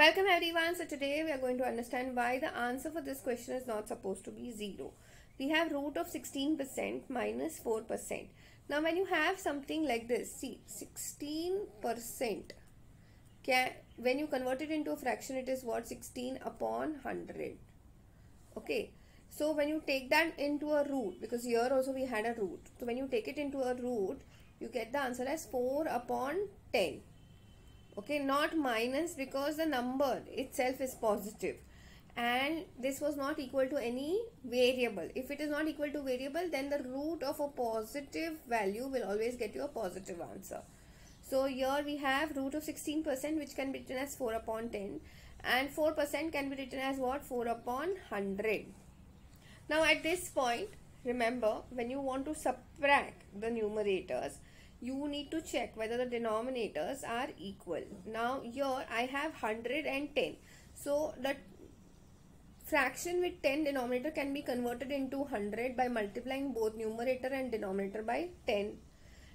Welcome everyone. So today we are going to understand why the answer for this question is not supposed to be 0. We have root of 16% minus 4%. Now when you have something like this, see 16%, when you convert it into a fraction, it is what? 16/100. Okay. So when you take that into a root, because here also we had a root. So when you take it into a root, you get the answer as 4/10. Okay, not minus, because the number itself is positive and this was not equal to any variable. If it is not equal to variable, then the root of a positive value will always get you a positive answer. So here we have root of 16%, which can be written as 4/10, and 4% can be written as what? 4/100. Now at this point, remember, when you want to subtract the numerators, you need to check whether the denominators are equal. Now here I have 110. So the fraction with 10 denominator can be converted into 100 by multiplying both numerator and denominator by 10.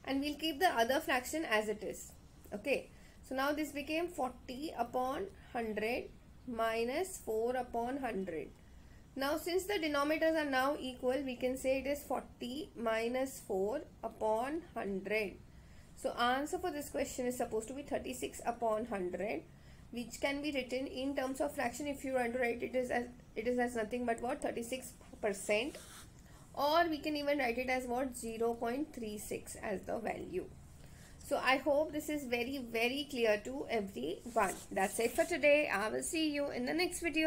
And we'll keep the other fraction as it is. Okay. So now this became 40/100 minus 4/100. Now since the denominators are now equal, we can say it is 40 minus 4/100. So answer for this question is supposed to be 36/100, which can be written in terms of fraction. If you want to write it is as nothing but what? 36%, or we can even write it as what? 0.36 as the value. So I hope this is very, very clear to everyone. That's it for today. I will see you in the next video.